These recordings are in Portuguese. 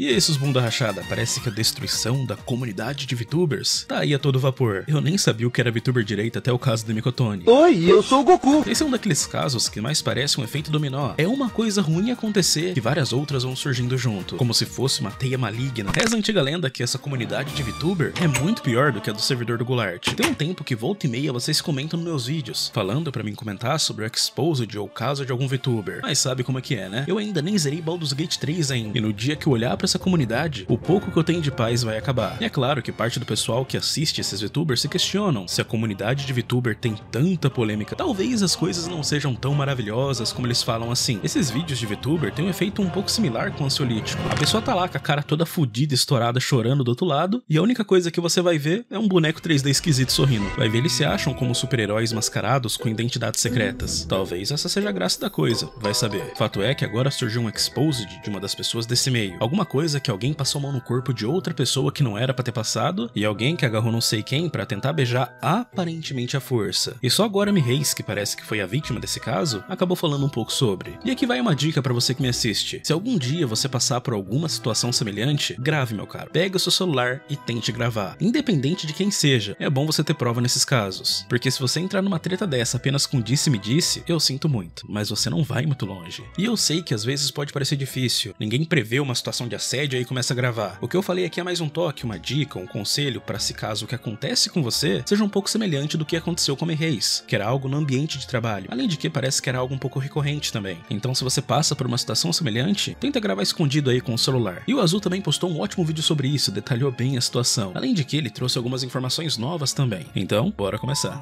E esses bunda rachada, parece que a destruição da comunidade de VTubers tá aí a todo vapor. Eu nem sabia o que era VTuber direito até o caso do Mikotone. Oi, eu sou o Goku! Esse é um daqueles casos que mais parece um efeito dominó. É uma coisa ruim acontecer e várias outras vão surgindo junto, como se fosse uma teia maligna. Reza a antiga lenda que essa comunidade de VTuber é muito pior do que a do servidor do Goulart. Tem um tempo que volta e meia vocês comentam nos meus vídeos, falando pra mim comentar sobre o exposed ou caso de algum VTuber. Mas sabe como é que é, né? Eu ainda nem zerei Baldur's Gate 3 ainda, e no dia que eu olhar pra essa comunidade, o pouco que eu tenho de paz vai acabar. E é claro que parte do pessoal que assiste esses VTubers se questionam se a comunidade de VTuber tem tanta polêmica. Talvez as coisas não sejam tão maravilhosas como eles falam assim. Esses vídeos de VTuber têm um efeito um pouco similar com o ansiolítico. A pessoa tá lá com a cara toda fodida, estourada, chorando do outro lado, e a única coisa que você vai ver é um boneco 3D esquisito sorrindo. Vai ver, eles se acham como super-heróis mascarados com identidades secretas. Talvez essa seja a graça da coisa, vai saber. Fato é que agora surgiu um exposed de uma das pessoas desse meio. Alguma coisa que alguém passou mão no corpo de outra pessoa que não era pra ter passado, e alguém que agarrou não sei quem pra tentar beijar aparentemente à força. E só agora a Mii Reis, que parece que foi a vítima desse caso, acabou falando um pouco sobre. E aqui vai uma dica pra você que me assiste. Se algum dia você passar por alguma situação semelhante, grave, meu caro. Pega o seu celular e tente gravar. Independente de quem seja, é bom você ter prova nesses casos. Porque se você entrar numa treta dessa apenas com disse-me-disse, eu sinto muito, mas você não vai muito longe. E eu sei que às vezes pode parecer difícil. Ninguém prevê uma situação de assédio e aí começa a gravar. O que eu falei aqui é mais um toque, uma dica, um conselho pra se caso o que acontece com você seja um pouco semelhante do que aconteceu com a Mei Reis, que era algo no ambiente de trabalho. Além de que parece que era algo um pouco recorrente também. Então se você passa por uma situação semelhante, tenta gravar escondido aí com o celular. E o Azul também postou um ótimo vídeo sobre isso, detalhou bem a situação. Além de que ele trouxe algumas informações novas também. Então, bora começar.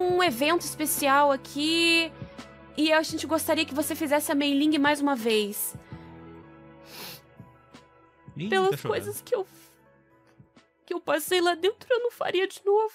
Um evento especial aqui e a gente gostaria que você fizesse a Mei Ling mais uma vez. Pelas coisas que eu passei lá dentro, eu não faria de novo.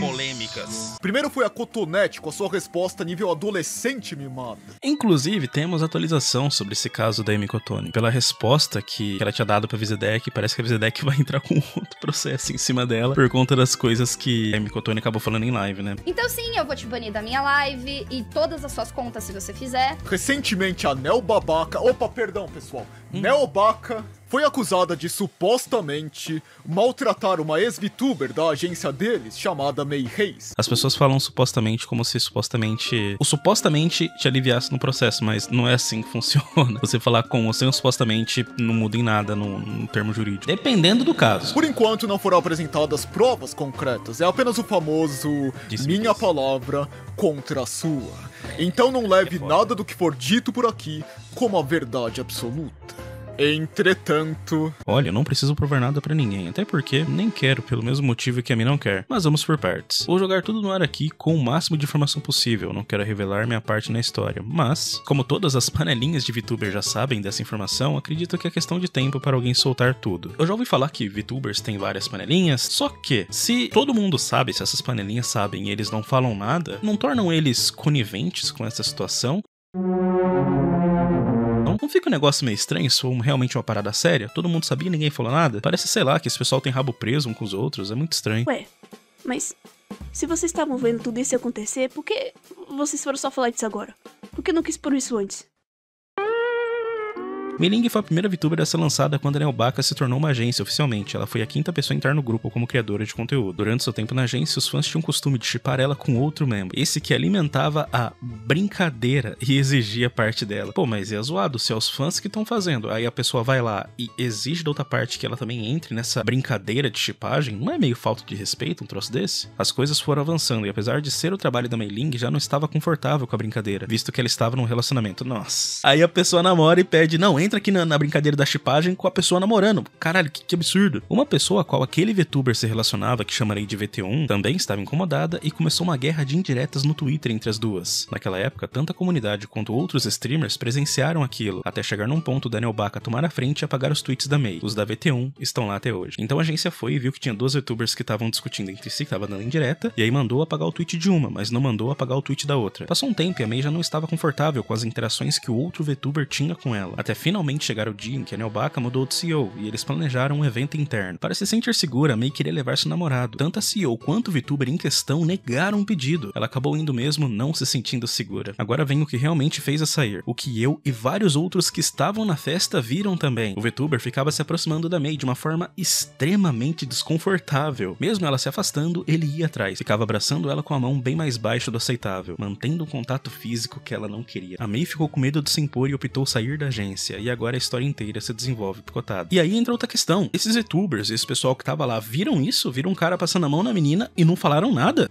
Polêmicas. Primeiro foi a Cotonete com a sua resposta nível adolescente mimada. Inclusive, temos atualização sobre esse caso da Emicotone. Pela resposta que ela tinha dado pra Vizedeck, parece que a Vizedeck vai entrar com outro processo em cima dela por conta das coisas que a Emicotone acabou falando em live, né? Então sim, eu vou te banir da minha live e todas as suas contas se você fizer. Recentemente, a Neobaka... Opa, perdão, pessoal. Neobaka... foi acusada de supostamente maltratar uma ex-VTuber da agência deles, chamada Mei Reis. As pessoas falam supostamente como se supostamente... o supostamente te aliviasse no processo, mas não é assim que funciona. Você falar com ou sem supostamente não muda em nada no termo jurídico. Dependendo do caso. Por enquanto não foram apresentadas provas concretas, é apenas o famoso minha palavra contra a sua. Então não leve nada do que for dito por aqui como a verdade absoluta. Entretanto... olha, eu não preciso provar nada pra ninguém, até porque nem quero, pelo mesmo motivo que a mim não quer. Mas vamos por partes. Vou jogar tudo no ar aqui com o máximo de informação possível, não quero revelar minha parte na história. Mas, como todas as panelinhas de VTuber já sabem dessa informação, acredito que é questão de tempo para alguém soltar tudo. Eu já ouvi falar que VTubers têm várias panelinhas, só que se todo mundo sabe, se essas panelinhas sabem e eles não falam nada, não tornam eles coniventes com essa situação? Não fica um negócio meio estranho, se for realmente uma parada séria? Todo mundo sabia e ninguém falou nada? Parece, sei lá, que esse pessoal tem rabo preso um com os outros, é muito estranho. Ué, mas se vocês estavam vendo tudo isso acontecer, por que vocês foram só falar disso agora? Por que nunca exporam isso antes? Mei Ling foi a primeira VTuber a ser lançada quando a Neobaka se tornou uma agência oficialmente. Ela foi a quinta pessoa a entrar no grupo como criadora de conteúdo. Durante seu tempo na agência, os fãs tinham o costume de shippar ela com outro membro. Esse que alimentava a brincadeira e exigia parte dela. Pô, mas é zoado se é os fãs que estão fazendo. Aí a pessoa vai lá e exige da outra parte que ela também entre nessa brincadeira de shippagem. Não é meio falta de respeito um troço desse? As coisas foram avançando e apesar de ser o trabalho da Mei Ling, já não estava confortável com a brincadeira, visto que ela estava num relacionamento. Nossa. Aí a pessoa namora e pede, não, entra aqui na brincadeira da chipagem com a pessoa namorando. Caralho, que absurdo. Uma pessoa a qual aquele VTuber se relacionava, que chamarei de VT1, também estava incomodada e começou uma guerra de indiretas no Twitter entre as duas. Naquela época, tanto a comunidade quanto outros streamers presenciaram aquilo, até chegar num ponto da Neobaka tomar a frente e apagar os tweets da Mei. Os da VT1 estão lá até hoje. Então a agência foi e viu que tinha duas VTubers que estavam discutindo entre si, que estavam dando indireta, e aí mandou apagar o tweet de uma, mas não mandou apagar o tweet da outra. Passou um tempo e a Mei já não estava confortável com as interações que o outro VTuber tinha com ela. Até finalmente finalmente chegar o dia em que a Neobaka mudou de CEO e eles planejaram um evento interno. Para se sentir segura, Mei queria levar seu namorado. Tanto a CEO quanto o VTuber em questão negaram o pedido. Ela acabou indo mesmo, não se sentindo segura. Agora vem o que realmente fez a sair, o que eu e vários outros que estavam na festa viram também. O VTuber ficava se aproximando da Mei de uma forma extremamente desconfortável. Mesmo ela se afastando, ele ia atrás, ficava abraçando ela com a mão bem mais baixa do aceitável, mantendo um contato físico que ela não queria. A Mei ficou com medo de se impor e optou sair da agência, e agora a história inteira se desenvolve picotada. E aí entra outra questão, esses VTubers, esse pessoal que tava lá, viram isso? Viram um cara passando a mão na menina e não falaram nada?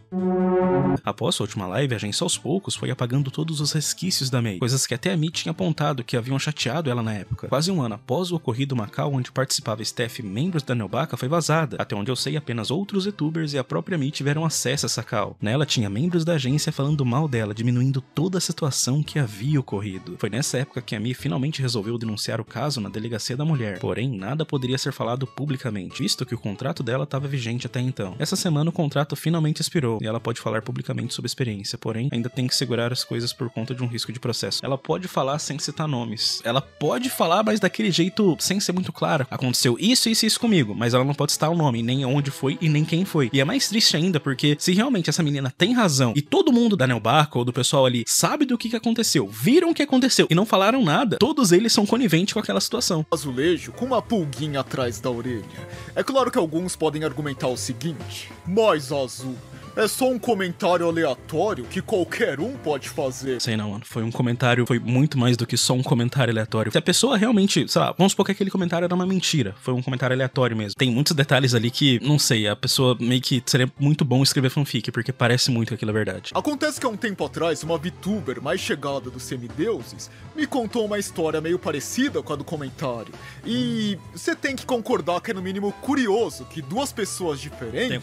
Após sua última live, a agência aos poucos foi apagando todos os resquícios da Mei, coisas que até a Mei tinha apontado que haviam chateado ela na época. Quase um ano após o ocorrido em Macau, onde participava staff e membros da Neobaka, foi vazada. Até onde eu sei, apenas outros VTubers e a própria Mei tiveram acesso a essa call. Nela tinha membros da agência falando mal dela, diminuindo toda a situação que havia ocorrido. Foi nessa época que a Mei finalmente resolveu denunciar o caso na delegacia da mulher, porém nada poderia ser falado publicamente, visto que o contrato dela estava vigente até então. Essa semana o contrato finalmente expirou e ela pode falar publicamente sobre a experiência, porém ainda tem que segurar as coisas por conta de um risco de processo. Ela pode falar sem citar nomes, ela pode falar, mas daquele jeito sem ser muito clara. Aconteceu isso, isso e isso comigo, mas ela não pode citar o nome, nem onde foi e nem quem foi. E é mais triste ainda porque se realmente essa menina tem razão e todo mundo da Neobaka ou do pessoal ali sabe do que aconteceu, viram o que aconteceu e não falaram nada, todos eles são coniventes com aquela situação. Azulejo com uma pulguinha atrás da orelha. É claro que alguns podem argumentar o seguinte, mas Azul, é só um comentário aleatório que qualquer um pode fazer. Sei não, mano. Foi muito mais do que só um comentário aleatório. Se a pessoa realmente, sei lá, vamos supor que aquele comentário era uma mentira. Foi um comentário aleatório mesmo. Tem muitos detalhes ali que, não sei, a pessoa meio que seria muito bom escrever fanfic, porque parece muito que aquilo é verdade. Acontece que há um tempo atrás, uma VTuber mais chegada dos semideuses me contou uma história meio parecida com a do comentário. E você tem que concordar que é no mínimo curioso que duas pessoas diferentes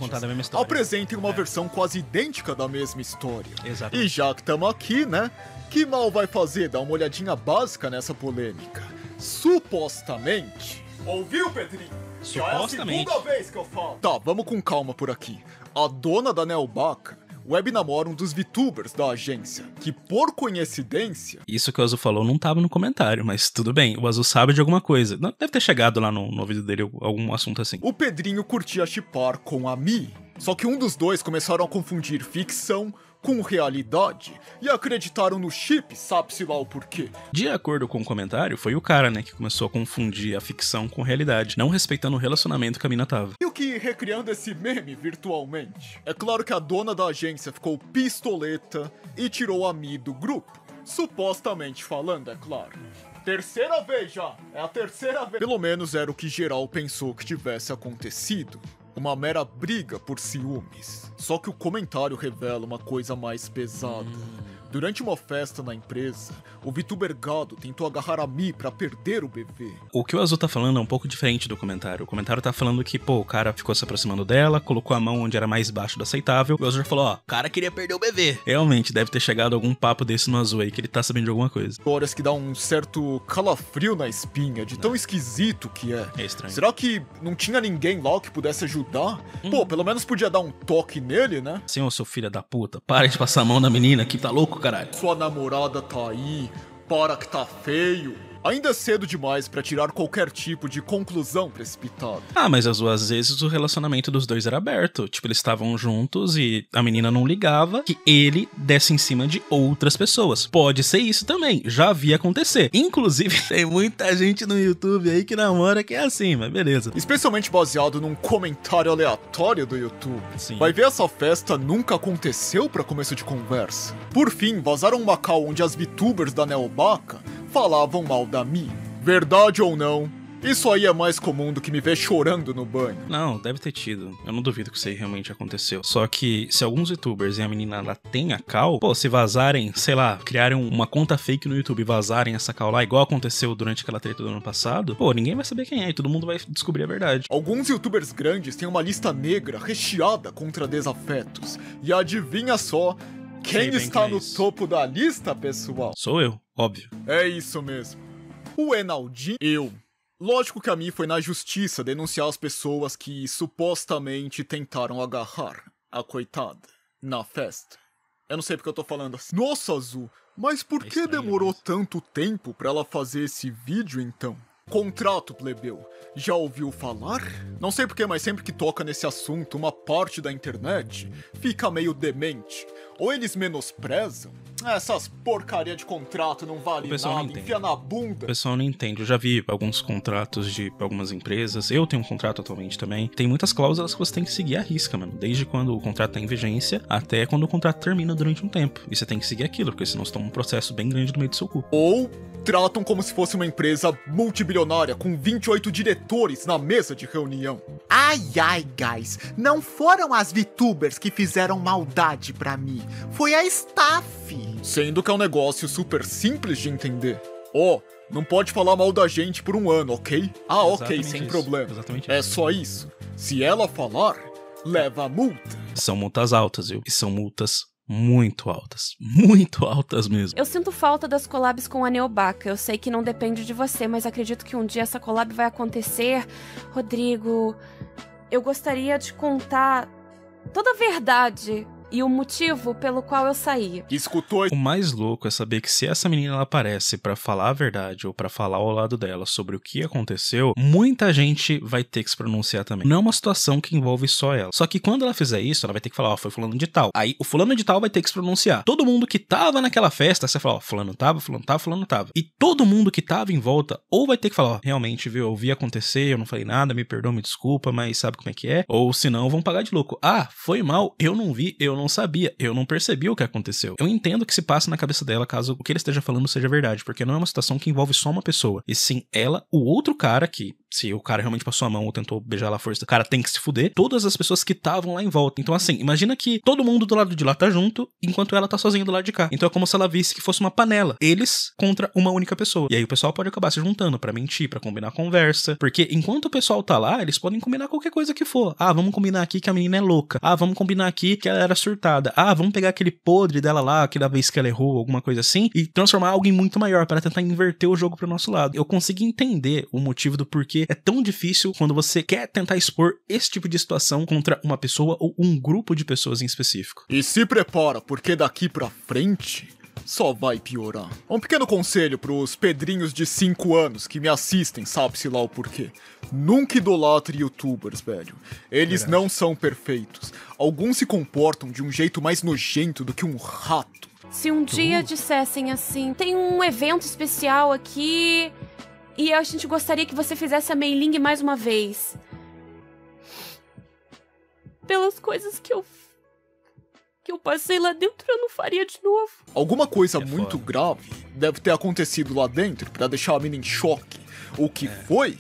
apresentem uma versão quase idêntica da mesma história. Exatamente. E já que estamos aqui, né? Que mal vai fazer dar uma olhadinha básica nessa polêmica? Supostamente. Ouviu, Pedrinho? Supostamente. Já é a segunda vez que eu falo. Tá, vamos com calma por aqui. A dona da Neobaka web namora um dos VTubers da agência, que por coincidência... Isso que o Azul falou não tava no comentário, mas tudo bem, o Azul sabe de alguma coisa. Deve ter chegado lá no vídeo dele algum assunto assim. O Pedrinho curtia shippar com a Mii, só que um dos dois começaram a confundir ficção com realidade e acreditaram no chip, sabe-se lá o porquê. De acordo com o comentário, foi o cara, né, que começou a confundir a ficção com realidade, não respeitando o relacionamento que a mina tava. E o que recriando esse meme virtualmente? É claro que a dona da agência ficou pistoleta e tirou a Mii do grupo, supostamente falando, é claro. Terceira vez já, é a terceira vez. Pelo menos era o que geral pensou que tivesse acontecido. Uma mera briga por ciúmes. Só que o comentário revela uma coisa mais pesada. Durante uma festa na empresa, o VTuber Gado tentou agarrar a Mii pra perder o bebê. O que o Azul tá falando é um pouco diferente do comentário. O comentário tá falando que, pô, o cara ficou se aproximando dela, colocou a mão onde era mais baixo do aceitável, e o Azul já falou, ó, o cara queria perder o bebê. Realmente, deve ter chegado algum papo desse no Azul aí, que ele tá sabendo de alguma coisa. Horas que dá um certo calafrio na espinha, de tão esquisito que é. É estranho. Será que não tinha ninguém lá que pudesse ajudar? Pô, pelo menos podia dar um toque nele, né? Sim, ô seu filho da puta, para de passar a mão na menina que tá louco, caralho. Sua namorada tá aí, para que tá feio. Ainda é cedo demais pra tirar qualquer tipo de conclusão precipitada. Ah, mas às vezes o relacionamento dos dois era aberto. Tipo, eles estavam juntos e a menina não ligava que ele desse em cima de outras pessoas. Pode ser isso também, já vi acontecer. Inclusive, tem muita gente no YouTube aí que namora que é assim, mas beleza. Especialmente baseado num comentário aleatório do YouTube. Sim. Vai ver, essa festa nunca aconteceu pra começo de conversa. Por fim, vazaram um Macau onde as VTubers da Neobaka falavam mal da Mii. Verdade ou não, isso aí é mais comum do que me ver chorando no banho. Não, deve ter tido. Eu não duvido que isso aí realmente aconteceu. Só que se alguns VTubers e a menina lá tem a call, pô, se vazarem, sei lá, criarem uma conta fake no YouTube e vazarem essa call lá, igual aconteceu durante aquela treta do ano passado, pô, ninguém vai saber quem é e todo mundo vai descobrir a verdade. Alguns YouTubers grandes têm uma lista negra recheada contra desafetos. E adivinha só, quem está no topo da lista, pessoal? Sou eu. Óbvio. É isso mesmo. O Enaldinho... Eu. Lógico que a Mii foi na justiça denunciar as pessoas que supostamente tentaram agarrar a coitada na festa. Eu não sei porque eu tô falando assim. Nossa, Azul, mas por que demorou tanto tempo pra ela fazer esse vídeo, então? Contrato, plebeu. Já ouviu falar? Não sei porquê, mas sempre que toca nesse assunto, uma parte da internet fica meio demente. Ou eles menosprezam. Essas porcaria de contrato não vale nada, enfia na bunda. O pessoal não entende. Eu já vi alguns contratos de algumas empresas. Eu tenho um contrato atualmente também. Tem muitas cláusulas que você tem que seguir à risca, mano. Desde quando o contrato tá em vigência até quando o contrato termina durante um tempo. E você tem que seguir aquilo, porque senão você toma um processo bem grande no meio do seu cu. Ou tratam como se fosse uma empresa multibilionária com 28 diretores na mesa de reunião. Ai, guys. Não foram as VTubers que fizeram maldade pra mim. Foi a staff. Sendo que é um negócio super simples de entender. Ó, não pode falar mal da gente por um ano, ok? Ah, ok, sem problema. Exatamente. É só isso. Se ela falar, leva a multa. São multas altas, viu? E são multas muito altas. Muito altas mesmo. Eu sinto falta das collabs com a Neobaka. Eu sei que não depende de você, mas acredito que um dia essa collab vai acontecer. Rodrigo, eu gostaria de contar toda a verdade e o motivo pelo qual eu saí. Escutou? O mais louco é saber que se essa menina ela aparece pra falar a verdade ou pra falar ao lado dela sobre o que aconteceu, muita gente vai ter que se pronunciar também. Não é uma situação que envolve só ela. Só que quando ela fizer isso, ela vai ter que falar, ó, foi fulano de tal. Aí o fulano de tal vai ter que se pronunciar. Todo mundo que tava naquela festa, você fala, ó, fulano tava, fulano tava, fulano tava. E todo mundo que tava em volta ou vai ter que falar, ó, realmente, viu, eu vi acontecer, eu não falei nada, me perdoa, me desculpa, mas sabe como é que é? Ou se não, vão pagar de louco. Ah, foi mal, eu não vi, eu não sabia, eu não percebi o que aconteceu. Eu entendo que se passa na cabeça dela caso o que ele esteja falando seja verdade, porque não é uma situação que envolve só uma pessoa, e sim ela, o outro cara que, se o cara realmente passou a mão ou tentou beijar ela à força, o cara tem que se fuder, todas as pessoas que estavam lá em volta. Então assim, imagina que todo mundo do lado de lá tá junto, enquanto ela tá sozinha do lado de cá. Então é como se ela visse que fosse uma panela, eles contra uma única pessoa. E aí o pessoal pode acabar se juntando pra mentir, pra combinar conversa, porque enquanto o pessoal tá lá, eles podem combinar qualquer coisa que for. Ah, vamos combinar aqui que a menina é louca. Ah, vamos combinar aqui que ela era surtada. Ah, vamos pegar aquele podre dela lá, aquela vez que ela errou, alguma coisa assim, e transformar algo em muito maior para tentar inverter o jogo pro nosso lado. Eu consegui entender o motivo do porquê é tão difícil quando você quer tentar expor esse tipo de situação contra uma pessoa ou um grupo de pessoas em específico. E se prepara, porque daqui pra frente só vai piorar. Um pequeno conselho pros pedrinhos de 5 anos que me assistem, sabe-se lá o porquê. Nunca idolatre youtubers, velho. Eles não são perfeitos. Alguns se comportam de um jeito mais nojento do que um rato. Se um dia dissessem assim, tem um evento especial aqui e a gente gostaria que você fizesse a Mei Ling mais uma vez. Pelas coisas que eu passei lá dentro, eu não faria de novo. Alguma coisa muito grave deve ter acontecido lá dentro pra deixar a mina em choque. O que foi,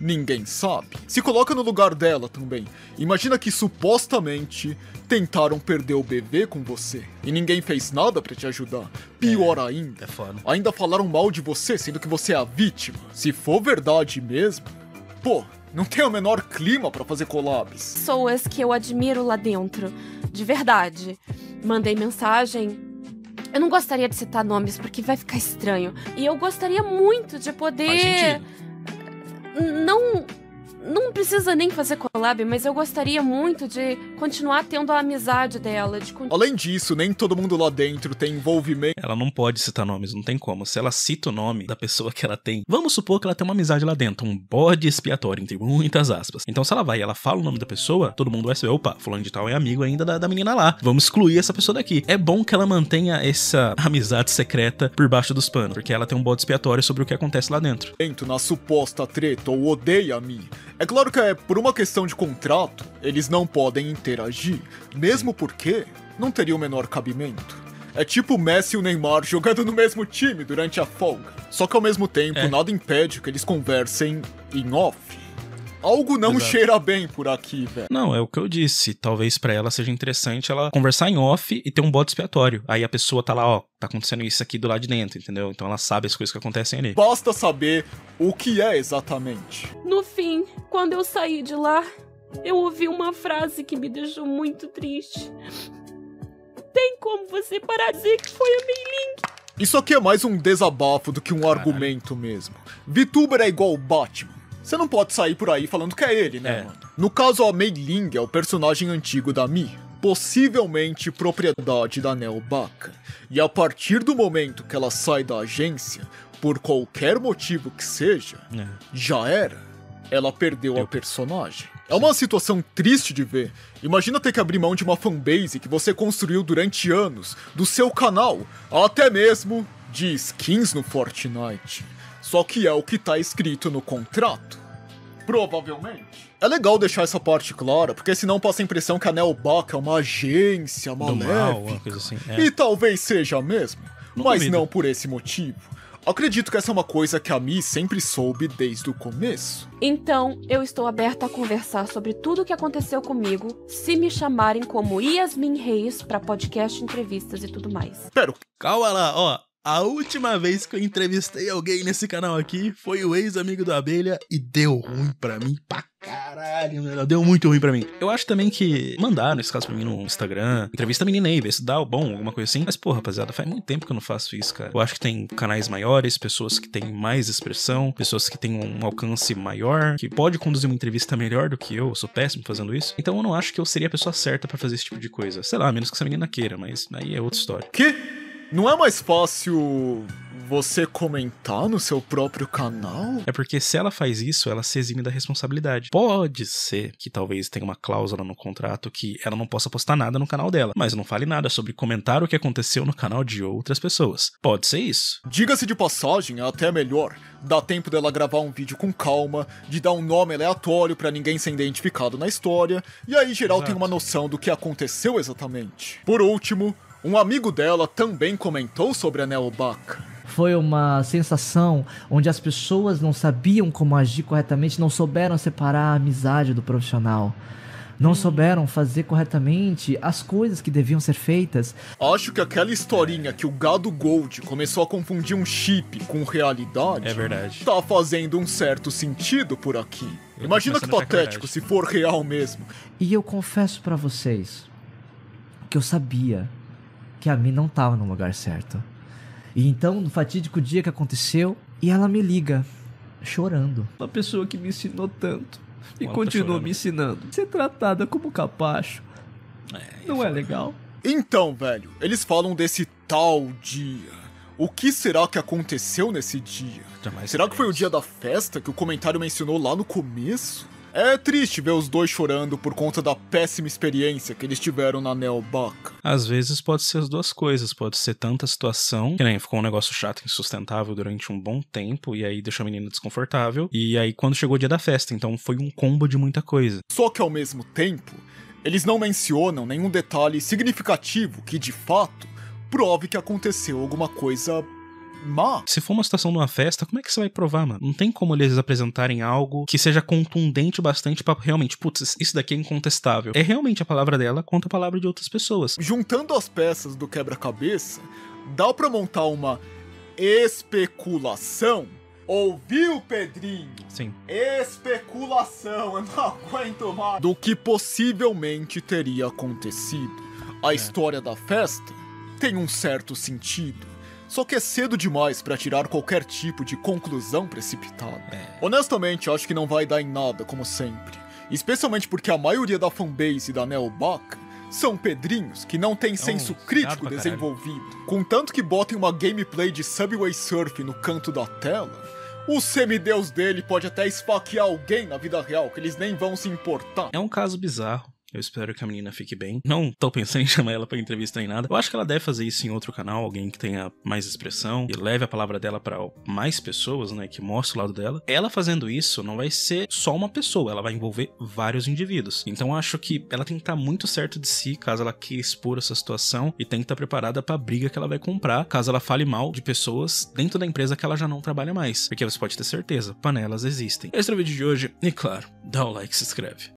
ninguém sabe. Se coloca no lugar dela também. Imagina que supostamente tentaram perder o bebê com você e ninguém fez nada pra te ajudar. Pior ainda, ainda falaram mal de você, sendo que você é a vítima. Se for verdade mesmo, pô, não tem o menor clima pra fazer collabs. Pessoas que eu admiro lá dentro, de verdade. Mandei mensagem. Eu não gostaria de citar nomes porque vai ficar estranho. E eu gostaria muito de poder... Não precisa nem fazer collab, mas eu gostaria muito de continuar tendo a amizade dela. Além disso, nem todo mundo lá dentro tem envolvimento. Ela não pode citar nomes, não tem como. Se ela cita o nome da pessoa que ela tem, vamos supor que ela tem uma amizade lá dentro, um bode expiatório, entre muitas aspas. Então se ela vai e ela fala o nome da pessoa, todo mundo vai saber, opa, fulano de tal é amigo ainda da menina lá. Vamos excluir essa pessoa daqui. É bom que ela mantenha essa amizade secreta por baixo dos panos, porque ela tem um bode expiatório sobre o que acontece lá dentro. Na suposta treta, ou odeia a mim. É claro que por uma questão de contrato, eles não podem interagir, mesmo porque não teria o menor cabimento. É tipo o Messi e o Neymar jogando no mesmo time durante a folga. Só que ao mesmo tempo, nada impede que eles conversem em off. Algo não cheira bem por aqui, velho. Não, é o que eu disse. Talvez pra ela seja interessante ela conversar em off e ter um bode expiatório. Aí a pessoa tá lá, ó, tá acontecendo isso aqui do lado de dentro, entendeu? Então ela sabe as coisas que acontecem ali. Basta saber o que é exatamente. No fim, quando eu saí de lá, eu ouvi uma frase que me deixou muito triste. Tem como você parar de dizer que foi a Mei Ling? Isso aqui é mais um desabafo do que um argumento mesmo. VTuber é igual o Batman. Você não pode sair por aí falando que é ele, né, mano? No caso, a Mei Ling é o personagem antigo da Mii. possivelmente propriedade da Neobaka. E a partir do momento que ela sai da agência, por qualquer motivo que seja, já era. Ela perdeu a personagem. É uma situação triste de ver. Imagina ter que abrir mão de uma fanbase que você construiu durante anos, do seu canal, até mesmo de skins no Fortnite. Só que é o que tá escrito no contrato. Provavelmente. É legal deixar essa parte clara, porque senão passa a impressão que a Neobaka é uma agência maléfica. Mal, uma coisa assim, E talvez seja mesmo, mas não por esse motivo. Acredito que essa é uma coisa que a Mii sempre soube desde o começo. Então, eu estou aberta a conversar sobre tudo o que aconteceu comigo, se me chamarem como Yasmin Reis pra podcast, entrevistas e tudo mais. Pera, calma lá, ó. A última vez que eu entrevistei alguém nesse canal aqui foi o ex-amigo do Abelha e deu ruim pra mim pra caralho, meu Deus, deu muito ruim pra mim. Eu acho também que mandaram, nesse caso, pra mim no Instagram, entrevista a menina aí, ver se dá bom, alguma coisa assim. Mas, pô, rapaziada, faz muito tempo que eu não faço isso, cara. Eu acho que tem canais maiores, pessoas que têm mais expressão, pessoas que têm um alcance maior, que pode conduzir uma entrevista melhor do que eu sou péssimo fazendo isso. Então eu não acho que eu seria a pessoa certa pra fazer esse tipo de coisa. Sei lá, a menos que essa menina queira, mas aí é outra história. Que? Não é mais fácil você comentar no seu próprio canal? É porque se ela faz isso, ela se exime da responsabilidade. Pode ser que talvez tenha uma cláusula no contrato que ela não possa postar nada no canal dela, mas não fale nada sobre comentar o que aconteceu no canal de outras pessoas. Pode ser isso. Diga-se de passagem, é até melhor. Dá tempo dela gravar um vídeo com calma, de dar um nome aleatório pra ninguém ser identificado na história, e aí geral tem uma noção do que aconteceu exatamente. Por último, um amigo dela também comentou sobre a Neobaka. Foi uma sensação onde as pessoas não sabiam como agir corretamente, não souberam separar a amizade do profissional. Não souberam fazer corretamente as coisas que deviam ser feitas. Acho que aquela historinha que o gado Gold começou a confundir um chip com realidade... É verdade. Tá fazendo um certo sentido por aqui. Imagina que patético se for real mesmo. E eu confesso pra vocês que eu sabia que a Mii não estava no lugar certo. E então, no fatídico dia que aconteceu, e ela me liga, chorando. Uma pessoa que me ensinou tanto e continua me ensinando. Ser tratada como capacho não é legal. Então, velho, eles falam desse tal dia. O que será que aconteceu nesse dia? Será que foi o dia da festa que o comentário mencionou lá no começo? É triste ver os dois chorando por conta da péssima experiência que eles tiveram na Neobaka. Às vezes pode ser as duas coisas, pode ser tanta situação, que nem ficou um negócio chato e insustentável durante um bom tempo, e aí deixou a menina desconfortável, e aí quando chegou o dia da festa, então foi um combo de muita coisa. Só que ao mesmo tempo, eles não mencionam nenhum detalhe significativo que de fato prove que aconteceu alguma coisa má. Se for uma situação de uma festa, como é que você vai provar, mano? Não tem como eles apresentarem algo que seja contundente bastante pra realmente, putz, isso daqui é incontestável. É realmente a palavra dela contra a palavra de outras pessoas. Juntando as peças do quebra-cabeça, dá pra montar uma especulação. Ouviu, Pedrinho? Sim. Especulação, eu não aguento mais. Do que possivelmente teria acontecido. A história da festa tem um certo sentido. Só que é cedo demais pra tirar qualquer tipo de conclusão precipitada. Honestamente, acho que não vai dar em nada, como sempre. Especialmente porque a maioria da fanbase da Neobaka são pedrinhos que não tem senso crítico desenvolvido. Contanto que botem uma gameplay de Subway Surf no canto da tela, o semideus dele pode até esfaquear alguém na vida real, que eles nem vão se importar. É um caso bizarro. Eu espero que a menina fique bem. Não tô pensando em chamar ela pra entrevista nem nada. Eu acho que ela deve fazer isso em outro canal, alguém que tenha mais expressão e leve a palavra dela pra mais pessoas, né, que mostre o lado dela. Ela fazendo isso não vai ser só uma pessoa, ela vai envolver vários indivíduos. Então eu acho que ela tem que estar muito certa de si, caso ela queira expor essa situação, e tem que estar preparada pra briga que ela vai comprar, caso ela fale mal de pessoas dentro da empresa que ela já não trabalha mais. Porque você pode ter certeza, panelas existem. Esse é o vídeo de hoje e, claro, dá o like e se inscreve.